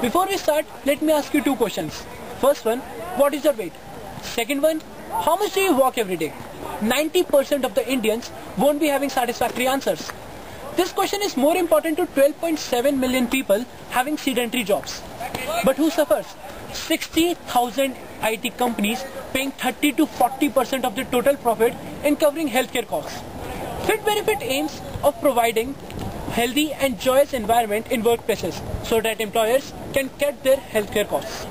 Before we start, let me ask you two questions. First one, what is your weight? Second one, how much do you walk every day? 90% of the Indians won't be having satisfactory answers. This question is more important to 12.7 million people having sedentary jobs. But who suffers? 60,000 IT companies paying 30 to 40% of the total profit in covering healthcare costs. FitBenefit aims of providing healthy and joyous environment in workplaces so that employers can cut their healthcare costs.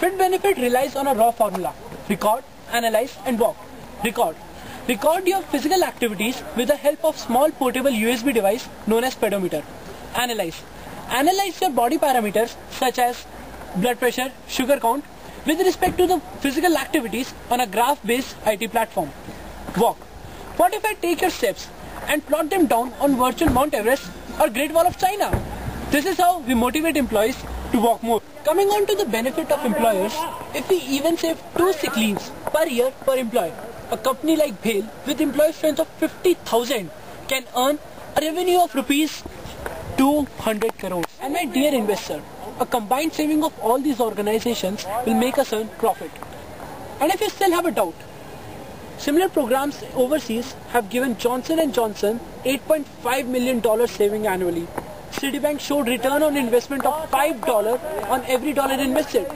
FitBenefit relies on a raw formula: record, analyze and walk. Record. Record your physical activities with the help of small portable USB device known as pedometer. Analyze. Analyze your body parameters such as blood pressure, sugar count with respect to the physical activities on a graph-based IT platform. Walk. What if I take your steps and plot them down on virtual Mount Everest or Great Wall of China? This is how we motivate employees to walk more. Coming on to the benefit of employers, if we even save 2 sick leaves per year per employee, a company like Bhel with employee strength of 50,000 can earn a revenue of rupees 200 crores. And my dear investor, a combined saving of all these organizations will make us earn profit. And if you still have a doubt, similar programs overseas have given Johnson and Johnson $8.5 million saving annually. Citibank showed return on investment of $5 on every dollar invested.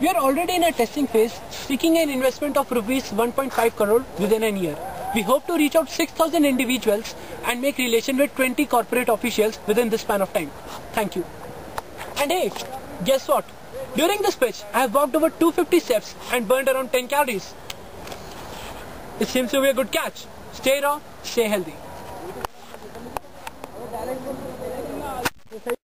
We are already in a testing phase, seeking an investment of rupees 1.5 crore within a year. We hope to reach out 6,000 individuals and make relation with 20 corporate officials within this span of time. Thank you. And hey, guess what? During this pitch, I have walked over 250 steps and burned around 10 calories. It seems to be a good catch. Stay raw, stay healthy.